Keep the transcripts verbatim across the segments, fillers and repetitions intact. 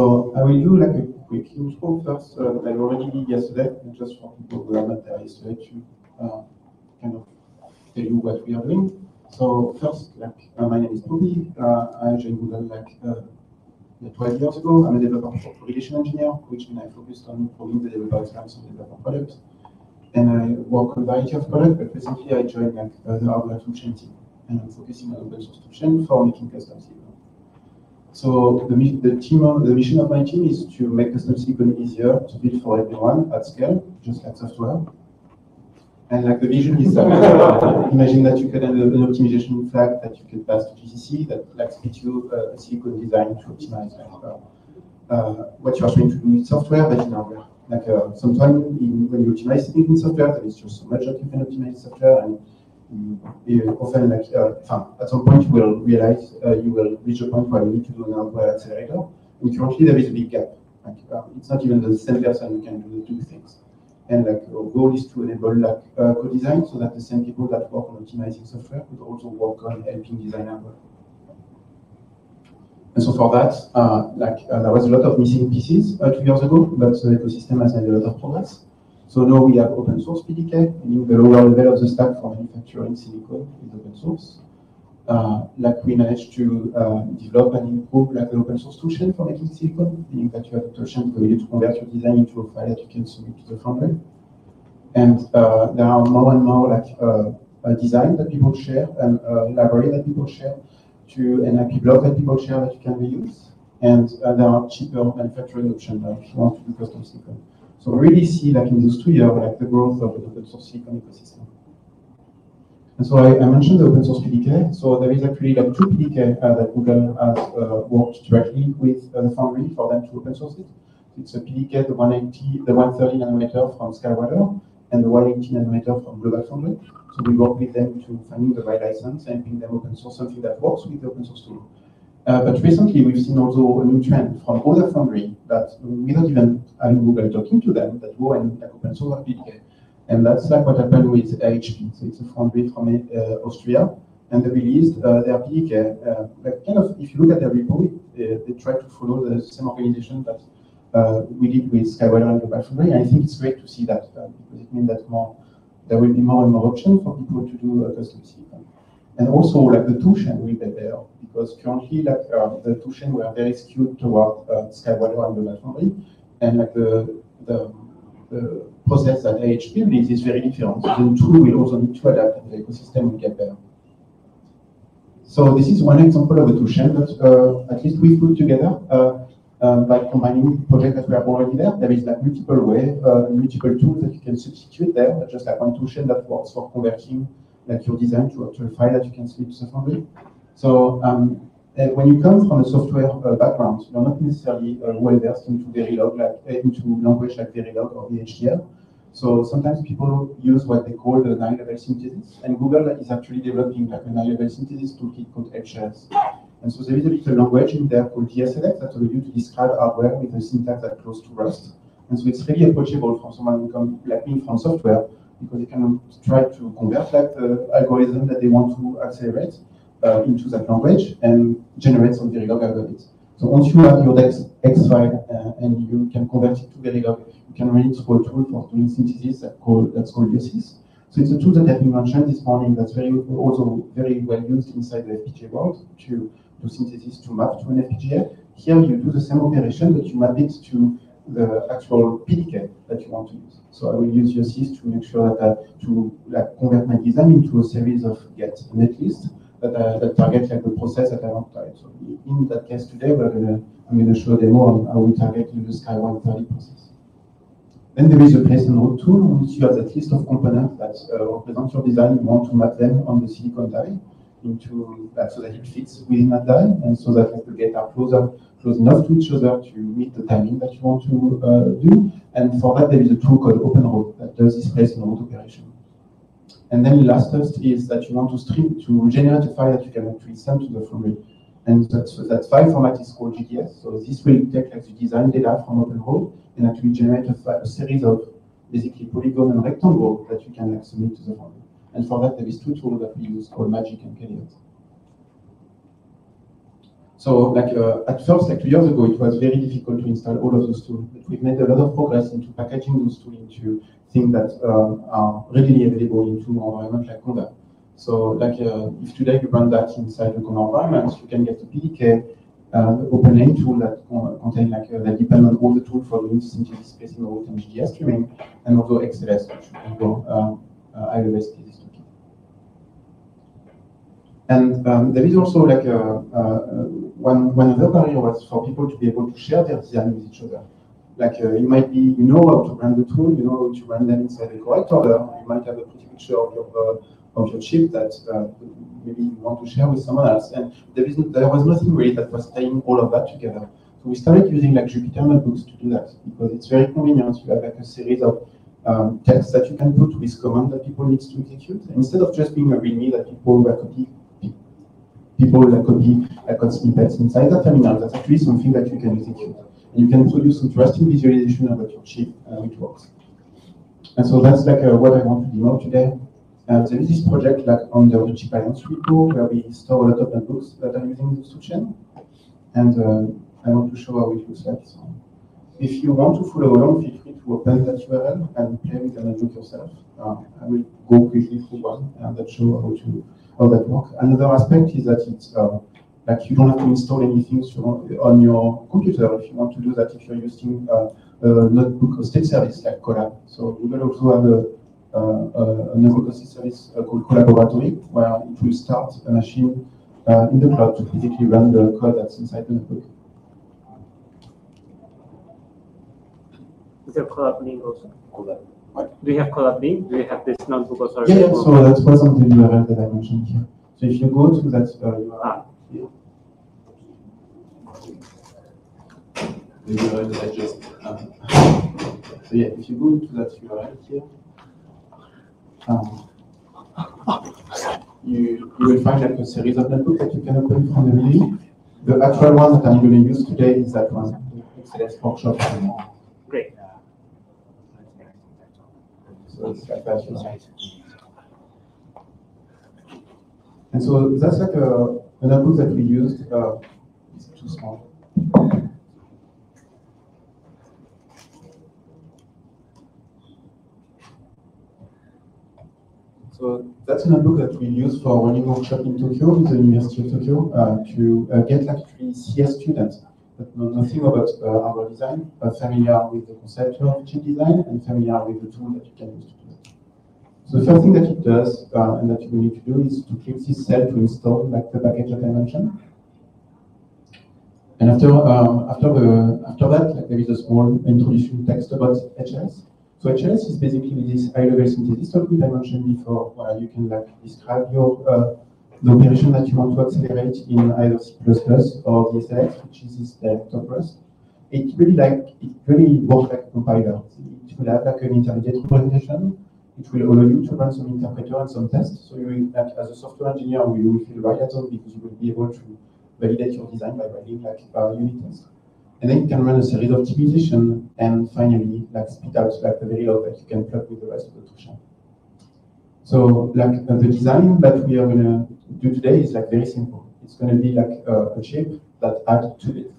So I will do like a quick intro first, uh, like already did yesterday, and just for people who are not there yesterday to uh, kind of tell you what we are doing. So first, like uh, my name is Toby. Uh, I joined Google like uh, twelve years ago. I'm a developer for relation engineer, which means I focused on improving the developer experience of developer products. And I work on a variety of products, but recently I joined like uh, the hardware toolchain team, and I'm focusing on open source toolchain for making custom silicon. So the, the, team, the mission of my team is to make custom silicon easier to build for everyone at scale, just like software. And like the vision is that uh, imagine that you can have an optimization flag that you can pass to G C C that like gives you uh, a silicon design to optimize like, uh, uh, what you are trying to do with software, but in hardware. Like uh, sometimes in, when you optimize things in software, there is just so much that you can optimize software, and you, you often like uh, at some point you will realize uh, you will reach a point where you need to do an hardware accelerator. And currently there is a big gap. Like uh, it's not even the same person who can do the two things. And like our goal is to enable like uh, co-design so that the same people that work on optimizing software could also work on helping design hardware. And so for that, uh, like uh, there was a lot of missing pieces uh, two years ago, but the ecosystem has made a lot of progress. So now we have open source P D K, meaning the lower level of the stack for manufacturing silicon is open source. Uh, like we managed to uh, develop and improve like the open source toolchain for making silicon, meaning that you have a toolchain for you to convert your design into a file that you can submit to the foundry. And uh, there are more and more like uh, a design that people share and a library that people share, to an I P block that people share that you can reuse, and uh, there are cheaper manufacturing options uh, if you want to do custom silicon. So we really see, like in those two years, like the growth of the open source silicon ecosystem. And so I, I mentioned the open source P D K. So there is actually like two P D K uh, that Google has uh, worked directly with uh, the foundry for them to open source it. It's a P D K, the one eighty, the one thirty nanometer from Skywater, and the one eighty nanometer from Global Foundry. So we work with them to find the right license and bring them open source, something that works with the open source tool. Uh, but recently we've seen also a new trend from other foundry that without even having Google talking to them, that go and like, open source P D K. And that's like what happened with A H P. So it's a foundry from uh, Austria, and they released uh, their P D K. Uh, like kind of, if you look at their repo, uh, they try to follow the same organization that Uh, we did with Skywater and Global Foundry, and I think it's great to see that uh, because it means that more there will be more and more options for people to do uh, custom silicon. And also, like the toolchain will be better because currently, like uh, the toolchain were very skewed toward uh, Skywater and Global Foundry, and like the, the the process that A H P builds is very different. So the tool will also need to adapt, and the ecosystem will get better. So this is one example of a toolchain that uh, at least we put together. Uh, Um, by combining projects that were already there, there is like multiple ways, uh, multiple tools that you can substitute there, just like one toolchain that works for converting like your design to a file that you can slip to the foundry. So um, when you come from a software uh, background, you're not necessarily uh, well versed into Verilog, like into language like Verilog or V H D L. So sometimes people use what they call the nine-level synthesis, and Google is actually developing like a nine-level synthesis toolkit called H L S. And so there is a little language in there called D S L X that allows you to describe hardware with a syntax that's close to Rust. And so it's really approachable for someone who comes like me from software, because they can try to convert like the algorithm that they want to accelerate uh, into that language and generate some Verilog out of it. So once you have your X, X file uh, and you can convert it to Verilog, you can run it through a tool for doing synthesis that's called Yosys. So it's a tool that has been mentioned this morning that's very also very well used inside the F P G A world to do synthesis to map to an F P G A. Here you do the same operation, but you map it to the actual P D K that you want to use. So I will use Yosys to make sure that I, to like convert my design into a series of get netlist that uh, that target like the process that I want to target. So in that case today, we're gonna I'm gonna show a demo on how we target the Sky one thirty process. Then there is a place and route tool, in which you have that list of components that uh, represent your design. You want to map them on the silicon die into that so that it fits within that die, and so that like, the gates are closer, close enough to each other to meet the timing that you want to uh, do. And for that, there is a tool called OpenROAD that does this place and route operation. And then last step is that you want to stream to generate a file that you can actually send to the foundry. And that, so that file format is called G D S. So this will take like the design data from OpenROAD and actually generate a, a series of basically polygon and rectangle that you can like, submit to the foundry. And for that, there is two tools that we use called Magic and Klayout. So like uh, at first, like two years ago, it was very difficult to install all of those tools. But we've made a lot of progress into packaging those tools into things that um, are readily available into our environment like Conda. So like uh, if today you run that inside the Conda environment, you can get the P D K, uh, open lane tool that con contain like uh, that depend on all the tools for doing synthesis, spacing, route, and G D S streaming, and also X L S, which will go uh, uh, I E E E And um, there is also like a, uh, one, one other barrier was for people to be able to share their design with each other. Like uh, you might be, you know how to run the tool, you know how to run them inside the correct order. You might have a pretty picture of your, uh, of your chip that uh, maybe you want to share with someone else. And there, isn't, there was nothing really that was tying all of that together. So we started using like Jupyter Notebooks to do that because it's very convenient. You have like a series of um, text that you can put with command that people need to execute. And instead of just being a readme that people were copying, people that could be like on snippets inside the terminal. That's actually something that you can execute. And you can produce interesting visualization about your chip, uh, which works. And so that's like uh, what I want to demo today. Uh, there is this project like on the Chip Alliance repo where we store a lot of notebooks that are using this toolchain. And uh, I want to show how it looks like. So if you want to follow along, feel free to open that U R L and play with the notebook yourself. Uh, I will go quickly through one and that show how to. How that work. Another aspect is that it's uh, like you don't have to install anything on your computer if you want to do that. If you're using uh, a notebook hosted service like Colab, so Google also have a, uh, a notebook hosted service called Collaboratory, where it will start a machine uh, in the cloud to physically run the code that's inside the notebook. Is there Colab link also? Colab. Do you have Colab link? Do you have this notebook also? Yeah, yeah, so that was on the U R L that I mentioned here. So if you go to that uh, U R L, ah. Here, the U R L that I just. Um, so yeah, if you go to that U R L here, um, you, you will find like a series of notebooks that you can open from the link. The actual one that I'm going to use today is that one, the X L S workshop. Great. So it's like that, you know. And so that's like a, a notebook that we used. Uh, it's too small. So that's a notebook that we use for running workshop in Tokyo, with the University of Tokyo, uh, to uh, get like three C S students that know nothing about uh, hardware design, but familiar with the concept of chip design and familiar with the tool that you can use to do it. So the first thing that it does, uh, and that you need to do, is to click this cell to install like the package that I mentioned. And after um, after the after that, like, there is a small introduction text about H L S. So H L S is basically this high-level synthesis topic I mentioned before, where you can like describe your uh, the operation that you want to accelerate in either C plus plus or D S L X, which is this top Rust. It really like it really works like a compiler. It will have like an intermediate representation. It will allow you to run some interpreter and some tests. So you will, like, as a software engineer, you will feel right at home because you will be able to validate your design by running like uh, unit tests. And then you can run a series of optimization and finally like spit out like the Verilog that you can plug with the rest of the toolchain. So like uh, the design that we are gonna do today is like very simple. It's gonna be like uh, a chip that adds to it.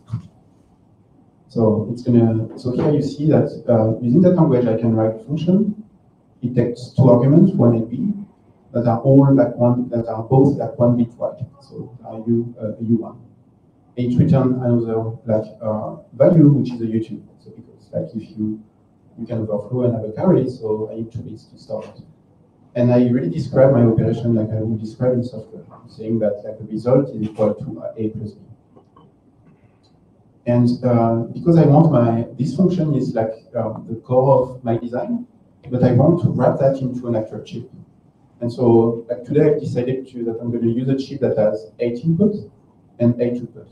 So it's gonna. So here you see that uh, using that language, I can write a function. It takes two arguments, one and b, that are all like one that are both like one bit wide. So are you uh, u one? It returns another like uh, value, which is a YouTube. So because like if you you can overflow and have a carry, so I need two bits to start. And I really describe my operation like I would describe in software, saying that like the result is equal to a plus b. And uh, because I want my this function is like uh, the core of my design, but I want to wrap that into an actual chip. And so like today I've decided to that I'm going to use a chip that has eight inputs and eight outputs.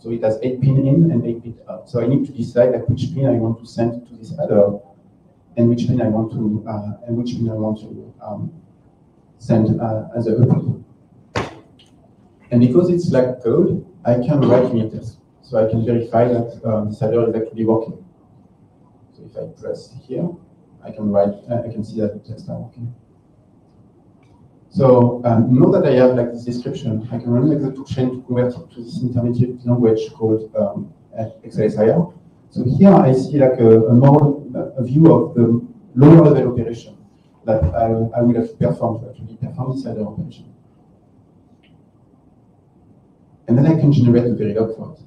So it has eight pin in and eight pin out. So I need to decide like which pin I want to send to this adder. And which pin I want to uh, and which pin I want to um, send uh, as a output. And because it's like code, I can write unit tests, so I can verify that um, this adder is actually working. So if I press here, I can write, uh, I can see that the tests are working. So um, now that I have like this description, I can run an execution chain to convert it to this intermediate language called um, X L S I R. So here I see like a, a more a view of the lower level operation that I, I would have performed to actually perform this I R operation. And then I can generate a Verilog for it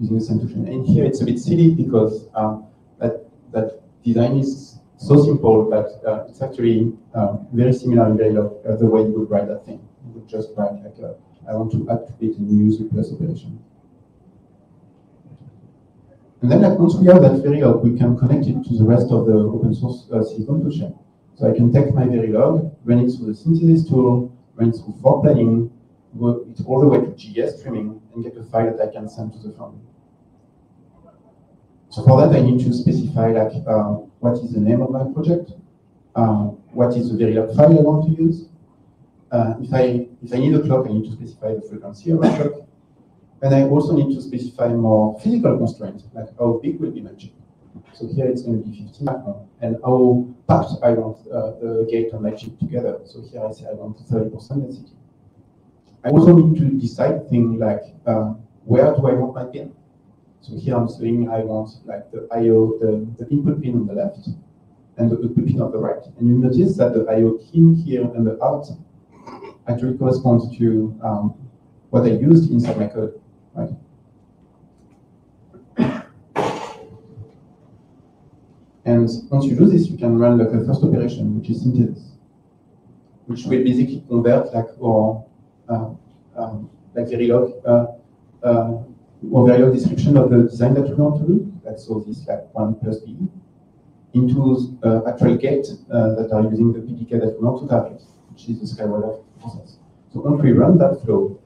using the same function. And here it's a bit silly because uh, that that design is so simple that uh, it's actually uh, very similar in Verilog uh, the way you would write that thing. You would just write like a, I want to activate a new user plus operation. And then like, once we have that Verilog, we can connect it to the rest of the open source uh, silicon tool chain. So I can take my Verilog, run it through the synthesis tool, run it through for planning, go it all the way to G D S streaming and get a file that I can send to the foundry. So for that, I need to specify like uh, what is the name of my project, uh, what is the Verilog file I want to use. Uh, if I if I need a clock, I need to specify the frequency of my clock, and I also need to specify more physical constraints, like how big will be my chip. So here it's going to be fifty micron, and how packed I want uh, the gate and my chip together. So here I say I want thirty percent density. I also need to decide things like uh, where do I want my pin? So here I'm saying I want like the I O, the, the input pin on the left and the output pin on the right. And you notice that the I O in here and the out actually corresponds to um, what I used inside my code, right? And once you do this, you can run like the first operation, which is synthesis, which will basically convert like or Uh, um, like Verilog, uh, uh, or Verilog description of the design that we want to do. That's all this like one plus B into uh, actual gate uh, that are using the P D K that we want to target, which is the Skywater process. So once we run that flow,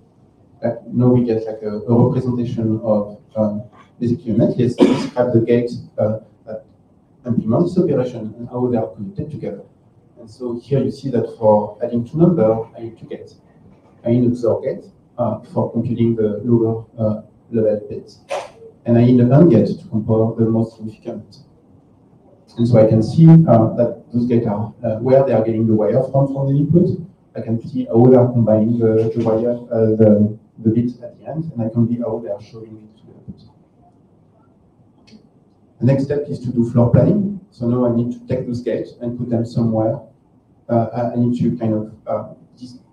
like, now we get like a, a representation of um, basically a netlist to describe the gates uh, that implement this operation and how they are connected together. And so here you see that for adding two numbers, I need to get. I need a XOR gate uh, for computing the lower uh, level bits. And I need an AND gate to compare the most significant bits. And so I can see uh, that those gates are uh, where they are getting the wire from from the input. I can see how they are combining the, the wire, uh, the, the bits at the end, and I can see how they are showing it to the output. The next step is to do floor planning. So now I need to take those gates and put them somewhere. Uh, I need to kind of uh,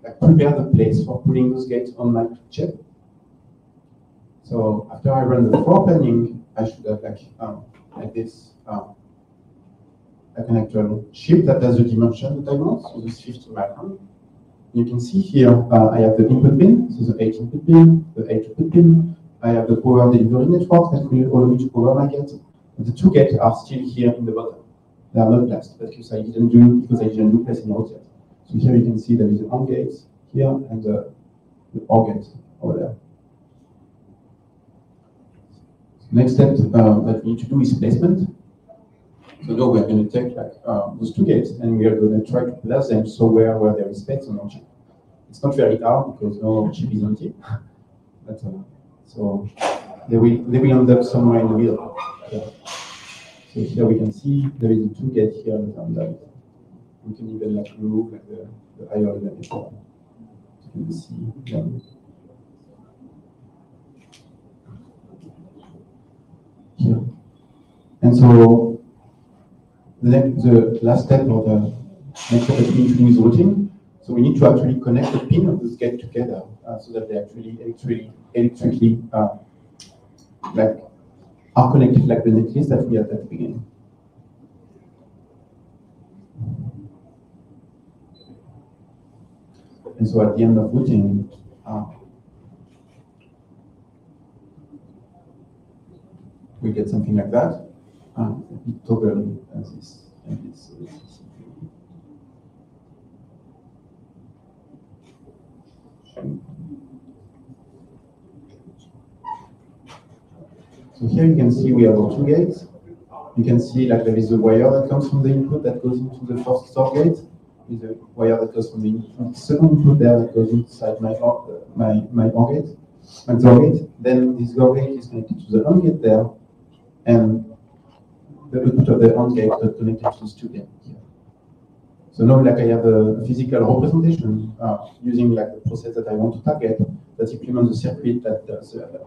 Like prepare the place for putting those gates on my chip. So after I run the floor planning, I should have like, um, like this, um, like an actual chip that has the dimension that I want, so this fifty micron. You can see here uh, I have the input pin, so the eight input pin, the eight output pin. I have the power delivery network that will allow me to power my gate. The two gates are still here in the bottom. They are not placed, but because I didn't do because I didn't do place in route yet. So here you can see there is an AND gate here and uh, the OR gate over there. Next step uh, that we need to do is placement. So now we're going to take like, uh, those two gates and we are going to try to place them somewhere where there is space on our chip. It's not very hard because no chip is empty. But, uh, so they will, they will end up somewhere in the middle. Yeah. So here we can see there is a two gate here and there. We can even like remove like the, the I O element. So you can see. Yeah. Here. And so the, next, the last step or the next step that we need to do is routing. So we need to actually connect the pin of this gate together uh, so that they actually electrically, electrically uh, like are connected like the netlist that we had at the beginning. And so at the end of routing, uh, we get something like that. Uh, we toggle as this, and this, this, this. So here you can see we have our two gates. You can see like there is a wire that comes from the input that goes into the first store gate. Is a wire that goes from the second input there that goes inside my or, my my OR gate, my XOR gate. Then this XOR gate is connected to the AND gate there, and the output of the AND gate is connected to this two gates here. So So now, like, I have a physical representation uh, using like the process that I want to target that implements the circuit that does the other.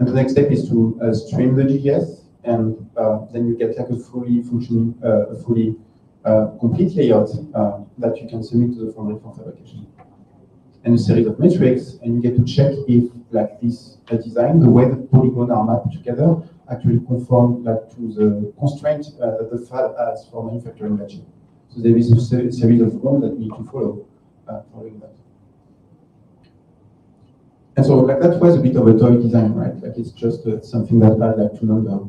And the next step is to uh, stream the G D S, and uh, then you get like a fully functioning, uh, fully uh, complete layout uh, that you can submit to the foundry for fabrication, and a series of metrics, and you get to check if like this uh, design, the way the polygons are mapped together, actually conform like to the constraint uh, that the fab has for manufacturing matching. So there is a series of rules that need to follow uh, following that. And so like that was a bit of a toy design, right? Like it's just uh, something that I like to number.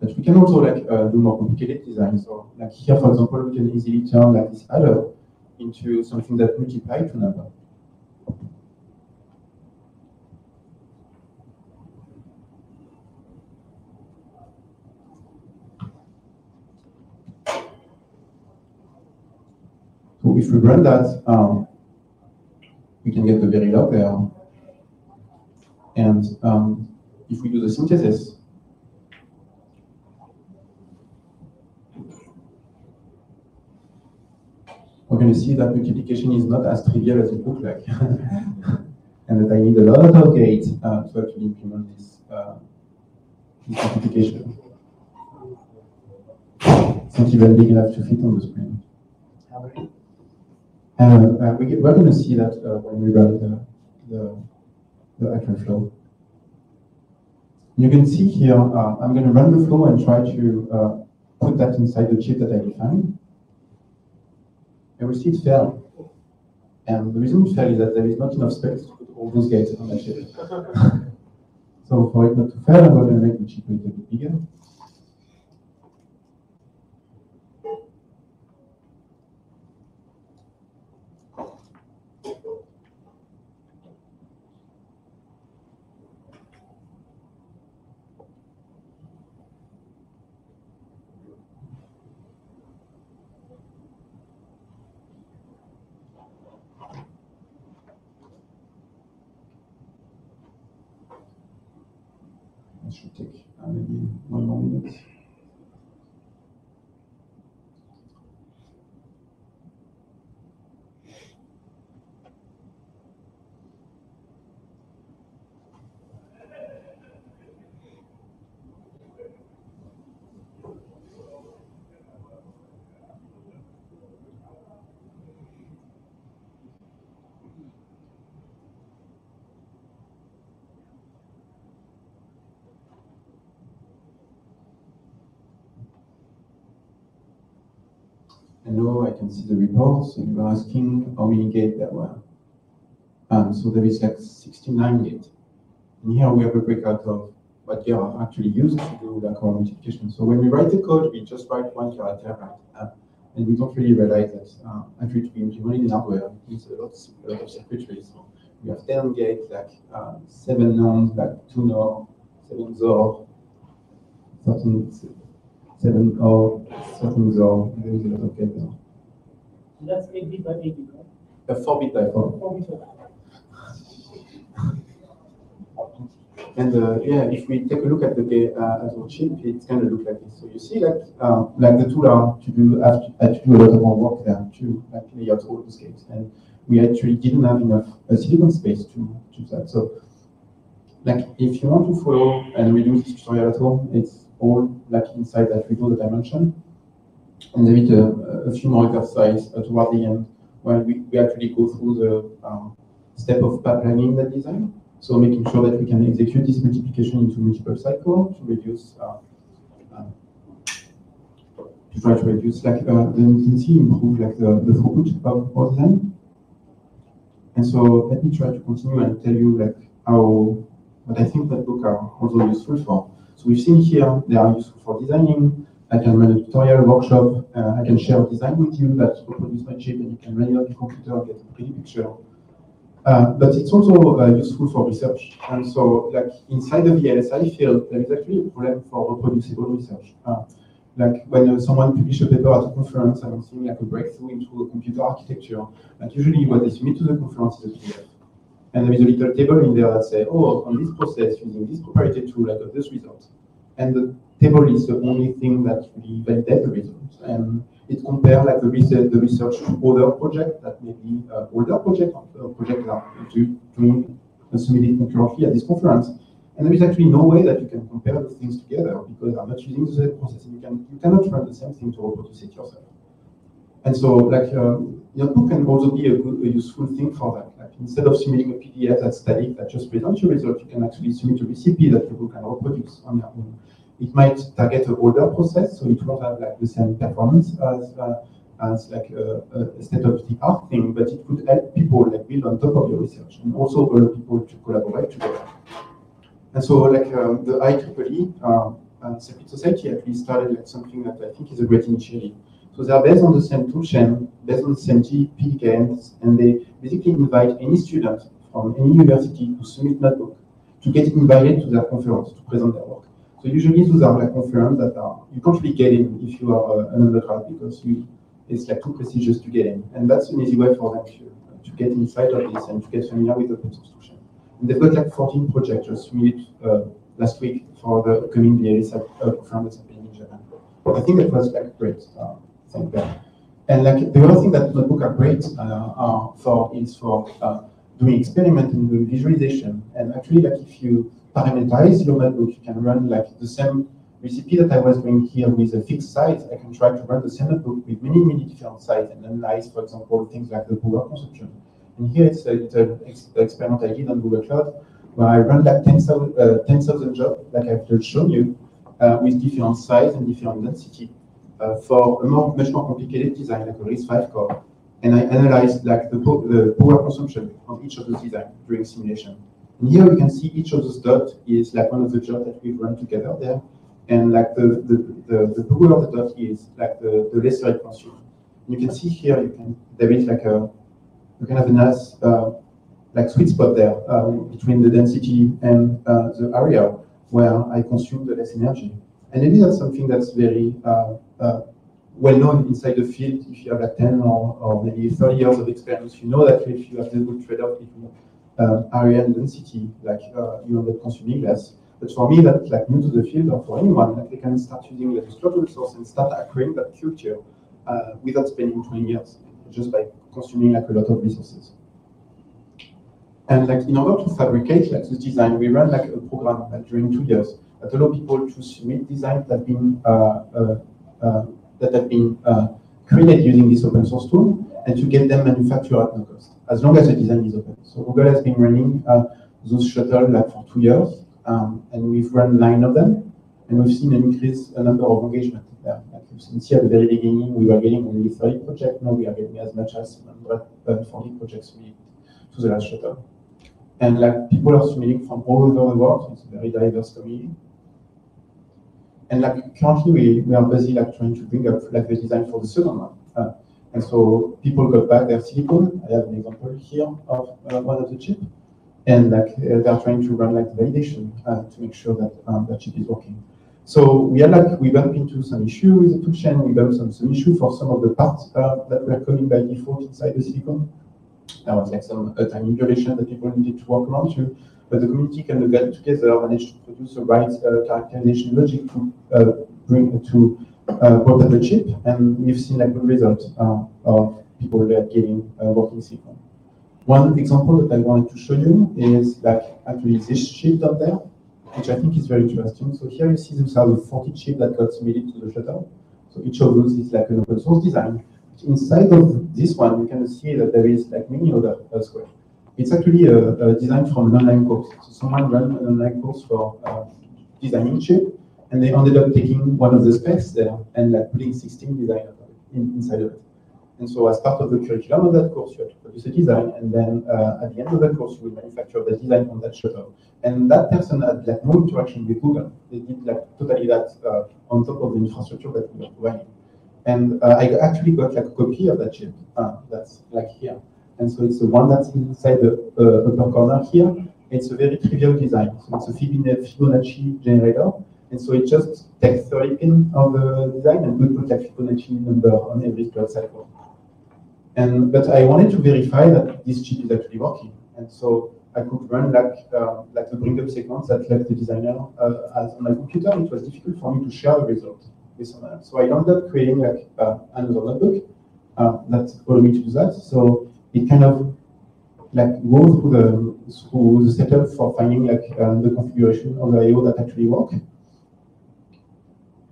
But we can also like uh, do more complicated designs. So like here, for example, we can easily turn like this adder into something that multiplies to number. So if we run that, um, we can get the Verilog there. And um, if we do the synthesis, we're going to see that multiplication is not as trivial as it looks like, and that I need a lot of gates uh, to actually implement this, uh, this multiplication. It's not even big enough to fit on the screen. And uh, we get, we're going to see that uh, when we run the, the, the actual flow. You can see here, uh, I'm going to run the flow and try to uh, put that inside the chip that I defined. And we see it fail. And the reason it failed is that there is not enough space to put all those gates on the chip. So for it not to fail, I'm going to make the chip a little bit bigger. I can see the report, so you were asking how many gates there were. Um, so there is like sixty-nine gates. And here we have a breakout of what they are actually used to do like our multiplication. So when we write the code, we just write one character, right? Uh, and we don't really realize that uh, actually to be implemented in hardware, it's a lot, a lot of circuitry. So we have ten gates, like uh, seven nons, like two nor, seven zor, thirteen, seven or thirteen zor. There is a lot of gates there. That's eight bit by eight bit, right? A four bit by four. four bit by four. And uh, yeah, if we take a look at the uh, at our chip, it's going to look like this. So you see, like uh, like the tool are to do have to, have to do a lot of more work there to like lay out all those gates, and we actually didn't have enough uh, silicon space to do that. So like if you want to follow, and we do this tutorial at home, it's all like inside that we know the dimension. And there is a, a few more exercises uh, toward the end where we, we actually go through the um, step of pipelining that design. So making sure that we can execute this multiplication into multiple cycles to reduce, uh, uh, to try to reduce like uh, the latency, improve like the, the throughput of all them. And so let me try to continue and tell you like how what I think that books are also useful for. So we've seen here they are useful for designing. I can run a tutorial workshop, uh, I can share a design with you that will produce my chip, and you can run it on the computer and get a pretty picture. Uh, but it's also uh, useful for research. And so, like, inside the V L S I field, there is actually a problem for reproducible research. Uh, like, when uh, someone publishes a paper at a conference announcing like a breakthrough into a computer architecture, like, usually what they submit to the conference is a P D F. And there is a little table in there that says, oh, on this process, using this proprietary tool, I got this result. And the table is the only thing that really validates the results, and It compares like the research, the research to other projects that may be uh, older projects, uh, projects that are doing uh, submitted concurrently at this conference. And there is actually no way that you can compare those things together because they are not using the same process. You, can, you cannot run the same thing to reproduce it yourself. And so, like, uh, notebook can also be a good, a useful thing for that. Like, instead of submitting a P D F that's static that just presents your result, you can actually submit a recipe that people can reproduce on their own. It might target an older process, so it won't have like the same performance as uh, as like a, a state-of-the-art thing, but it could help people like build on top of your research and also allow people to collaborate together. And so, like um, the I triple E uh, and Circuit Society actually started like something that I think is a great initiative. So they are based on the same toolchain, based on the same P D K, and they basically invite any student from any university to submit notebook to get invited to their conference to present their work. So usually those are like conferences that are, you can't really get in if you are uh, an undergrad because you, it's like too prestigious to get in. And that's an easy way for them to, to get inside of this and to get familiar with the institution. And they've got like fourteen projects just submitted uh, last week for the upcoming V H D L uh, conference that's happening in Japan. I think that was like great. Uh, thank God. And like the other thing that notebooks are great uh, are for is for uh, doing experiment and doing visualization. And actually, like if you parameterize your notebook, you can run like the same recipe that I was doing here with a fixed size. I can try to run the same notebook with many, many different sizes and analyze, for example, things like the power consumption. And here it's an experiment I did on Google Cloud where I run like ten thousand uh, ten jobs, like I've just shown you, uh, with different size and different density uh, for a more, much more complicated design, like a RISC five core. And I analyzed like the, po the power consumption of each of the design during simulation. And here we can see each of those dots is like one of the jobs that we've run together there. And like the, the, the, the power of the dot is like the, the lesser it consumes. You can see here, you can, there is like a, you can have a nice uh, like sweet spot there um, between the density and uh, the area where I consume the less energy. And maybe that's something that's very uh, uh, well known inside the field. If you have like ten or, or maybe thirty years of experience, you know that if you have the good trade-off between Um, area and density, like uh, you end up consuming less. But for me, that's like new to the field, or for anyone, like they can start using like, the structural resource and start acquiring that culture uh, without spending twenty years, just by consuming like a lot of resources. And like in order to fabricate like this design, we ran like a program like, during two years that allow people to submit designs that have been uh, uh, uh, that have been uh, created using this open source tool, and to get them manufactured at no cost, as long as the design is open. So Google has been running uh, those shuttles like for two years, um, and we've run nine of them, and we've seen an increase, a number of engagement there. Like we've seen here at the very beginning, we were getting only thirty projects. Now we are getting as much as one hundred forty projects to the last shuttle. And like people are submitting from all over the world. It's a very diverse community. And like currently, we, we are busy like trying to bring up like the design for the second one. Uh, And so people got back their silicon. I have an example here of uh, one of the chips, and like uh, they're trying to run like validation uh, to make sure that um, the chip is working. So we had like we bumped into some issue with the toolchain. We bumped some some issue for some of the parts uh, that were coming by default inside the silicon. There was like some uh, timing violation that people needed to work around to, but the community kind of got together and managed to produce the right uh, characterization logic to uh, bring uh, to. Uh, brought up the chip, and we've seen a good result uh, of people that are getting uh, working silicon. One example that I wanted to show you is like actually this chip up there, which I think is very interesting. So here you see those are the forty chips that got submitted to the shuttle. So each of those is like an open source design. Inside of this one, you can see that there is like many other uh, squares. It's actually a, a design from an online course. So someone ran an online course for uh, designing chip. And they ended up taking one of the specs there and like putting sixteen designs in, inside of it. And so as part of the curriculum of that course, you had to produce a design, and then uh, at the end of that course, you would manufacture the design on that shuttle. And that person had like no interaction with Google. They did like totally that uh, on top of the infrastructure that we were providing. And uh, I actually got like a copy of that chip uh, that's like here. And so it's the one that's inside the uh, upper corner here. It's a very trivial design. So it's a Fibonacci generator. And so it just takes thirty pins of the design and we put a Fibonacci number on every cloud cycle. And but I wanted to verify that this chip is actually working. And so I could run like uh, like the bring up sequence that left the designer uh, as on my computer. It was difficult for me to share the result. with someone else. So I ended up creating like uh, another notebook uh, that allowed me to do that. So it kind of like goes through the through the setup for finding like um, the configuration of the I O that actually work.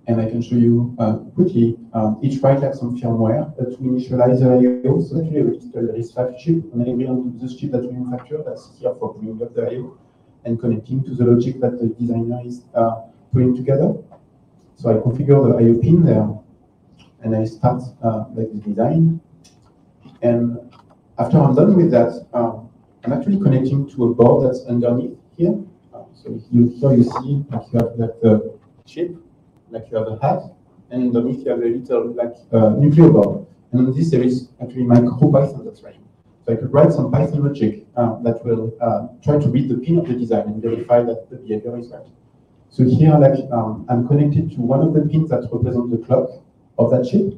And I can show you uh, quickly um, each write like some firmware that we initialize the I O. So actually we install the RISC five chip and every on this chip that we manufacture that's here for bringing up the I O and connecting to the logic that the designer is uh, putting together. So I configure the I O pin there, and I start uh, like the design. And after I'm done with that, uh, I'm actually connecting to a board that's underneath here. Uh, so you, here you see like you have that uh, chip, like you have a hat, and underneath you have a little like uh, nuclear board. And on this there is actually MicroPython that's running. So I could write some Python logic uh, that will uh, try to read the pin of the design and verify that the behavior is right. So here, like um, I'm connected to one of the pins that represents the clock of that chip,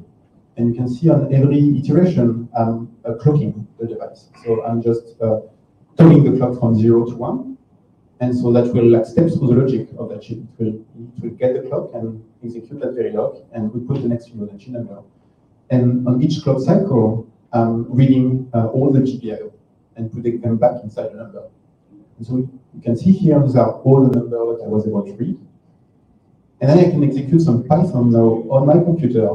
and you can see on every iteration I'm uh, clocking the device. So I'm just uh, turning the clock from zero to one, and so that will like step through the logic of that chip. It will, it will get the clock and execute that Verilog, and we put the next Fibonacci number. And on each clock cycle, I'm reading uh, all the G P I O and putting them back inside the number. And so you can see here, these are all the numbers that I was able to read. And then I can execute some Python now on my computer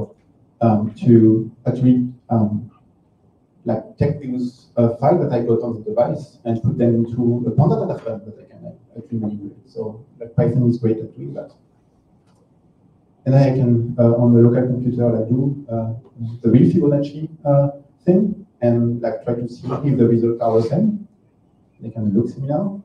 um, to actually um, like take these uh, files that I got on the device and put them into a Conda data frame that I can like, actually manipulate. So like, Python is great at doing that. And then I can, uh, on the local computer, like, do uh, the real Fibonacci uh, thing and like try to see if the results are the same. They can look similar.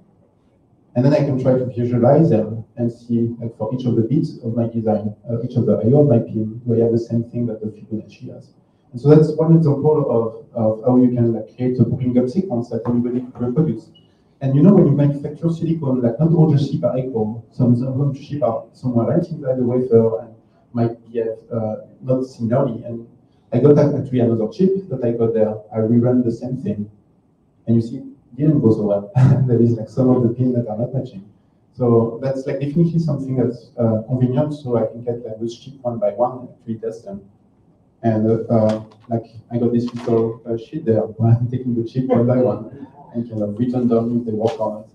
And then I can try to visualize them and see, like, for each of the bits of my design, uh, each of the I O of my pin, do I have the same thing that the Fibonacci has? And so that's one example of, of how you can like create a bring-up sequence that everybody can reproduce. And you know, when you manufacture silicon, like not all the chips are equal. Some of the chips are somewhere right inside the wafer and might be at, uh, not similarly. And I got actually another chip that I got there. I rerun the same thing, and you see. Didn't go so well. There is like some of the pins that are not matching. So that's like definitely something that's uh, convenient. So I can get like those chip one by one and actually test them. And uh, uh, like I got this little uh, sheet there where I'm taking the chip one by one and kind of return them if they work on it.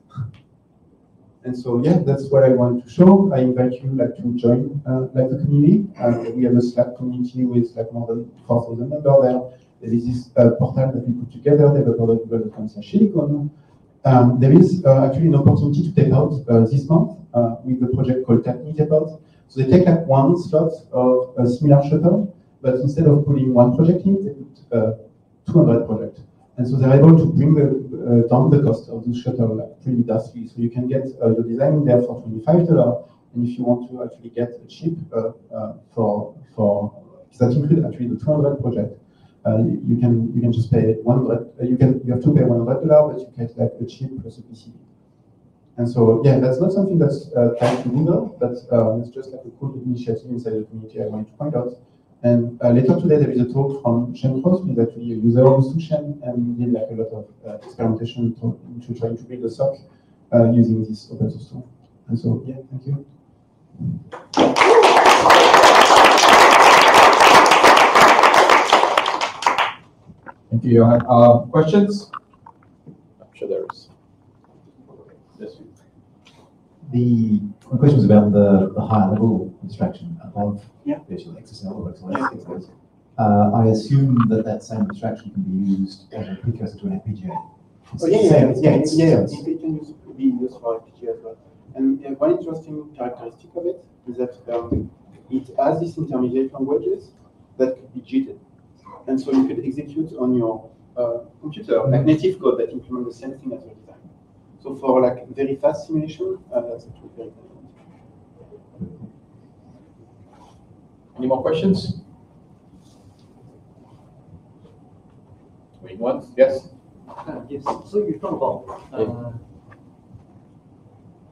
And so yeah, that's what I want to show. I invite you like to join uh, like the community. Uh, we have a Slack community with like more than four thousand members there. There is this uh, portal that we put together, developer dot google dot com slash silicon. Um, there is uh, actually an opportunity to tape out uh, this month uh, with the project called TechMeTapout. So they take like one slot of a similar shuttle, but instead of putting one project in, they put uh, two hundred projects. And so they're able to bring the, uh, down the cost of this shuttle like, pretty drastically. So you can get uh, your design in there for twenty-five dollars. And if you want to actually get a chip uh, uh, for, for, that includes actually the two hundred project. Uh, you can you can just pay one hundred. Uh, you can you have to pay one hundred dollars, but you get like a chip plus a P C B. And so yeah, that's not something that's uh, tied to Google, but um, it's just like a cool initiative inside the community I want to point out. And uh, later today there is a talk from Shen Cross, who's actually a user of Sushen and did like a lot of uh, experimentation to, to trying to build a sock uh, using this open source tool. And so yeah, thank you. Thank you, Johan. Uh, questions? I'm sure there is. Yes. The my question was about the, the higher level abstraction above yeah. virtual X S L or X L S. Yeah. Uh, I assume that that same abstraction can be used as a precursor to an F P G A. It's oh yeah, yeah, yeah, yeah, yeah. It can be used for F P G A as well. And uh, one interesting characteristic of it is that um, it has these intermediate languages that could be jitted. And so you could execute on your uh, computer like native code that implements the same thing as your design. So for like very fast simulation, uh, that's actually very important. Any more questions? Wait, once, yes. Uh, yes. So you talk about. Uh, yeah.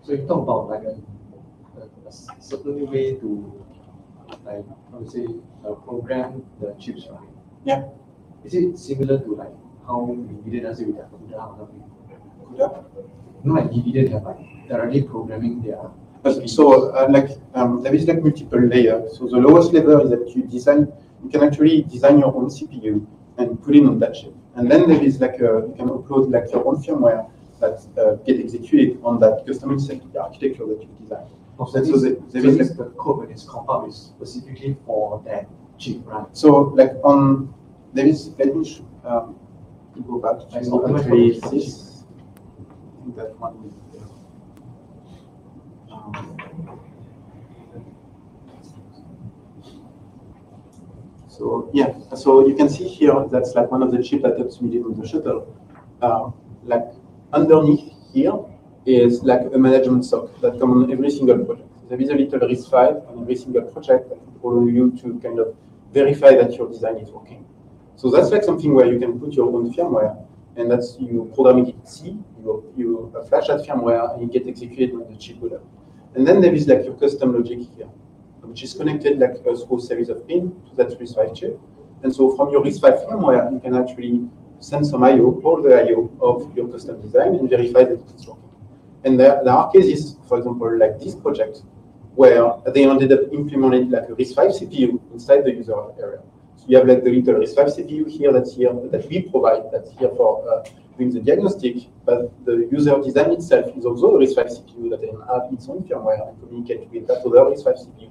So you talk about like a, a, a certain way to, like how to say, uh, program the chips, right? Yeah. Is it similar to like how we did as with the CUDA or something? CUDA? No, like we didn't have like directly programming their So uh, like um, there is like multiple layers. So the lowest level is that you design, you can actually design your own C P U and put it on that chip. And then there is like a, you can upload like your own firmware that uh, get executed on that custom architecture that you design. Oh, so so the so like the code that is compiled is specifically for that chip, right? So like on there is let me um, go back to OpenROAD. I think that one is there. Um, So yeah, so you can see here that's like one of the chips that gets needed on the shuttle. Uh, like underneath here is like a management sock that comes on every single project. There is a little RISC V on every single project that allows you to kind of verify that your design is working. So that's like something where you can put your own firmware, and that's you program it in C, you you flash that firmware, and you get executed on the chip boot up. And then there is like your custom logic here, which is connected like a whole series of pins to that RISC V chip. And so from your RISC V firmware, you can actually send some I O, all the I O of your custom design and verify that it's working. And there, there are cases, for example, like this project, where they ended up implementing like a RISC V C P U inside the user area. So you have like the little RISC V C P U here that's here, that we provide, that's here for uh, doing the diagnostic, but the user design itself is also a RISC V C P U that can have its own firmware and communicate with that other RISC V C P U.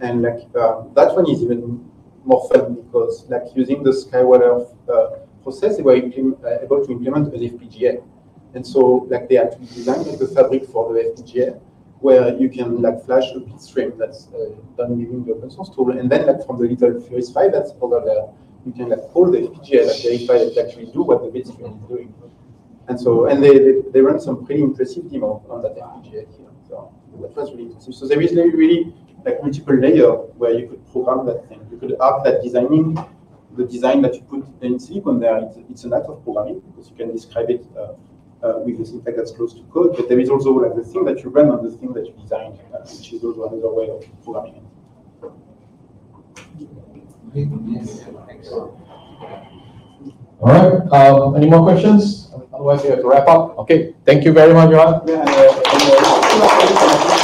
And like um, that one is even more fun because like using the Skywater uh, process, they were able to implement an F P G A. And so like they actually designed like, the fabric for the F P G A where you can like flash a bit stream that's uh, done using the open source tool. And then like from the little RISC V that's over there, you can like call the F P G A that verify that actually do what the bit stream is doing. And so and they, they, they run some pretty impressive demo on that F P G A here. So that was really interesting. So there is really like multiple layers where you could program that thing. You could have that designing, the design that you put in silicon there, it's, it's an act of programming because you can describe it uh, uh, with a syntax that's close to code, but there is also like the thing that you run on the thing that you designed, uh, which is also another way of programming it. All right, um, any more questions? Otherwise, we have to wrap up. Okay, thank you very much, Johan. Yeah, and, uh, and, uh,